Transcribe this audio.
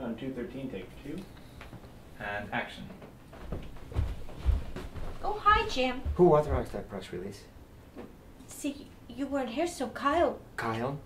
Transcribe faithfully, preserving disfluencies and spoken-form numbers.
On two thirteen, take two. And action. Oh, hi, Jim. Who authorized that press release? See, you weren't here, so Kyle... Kyle?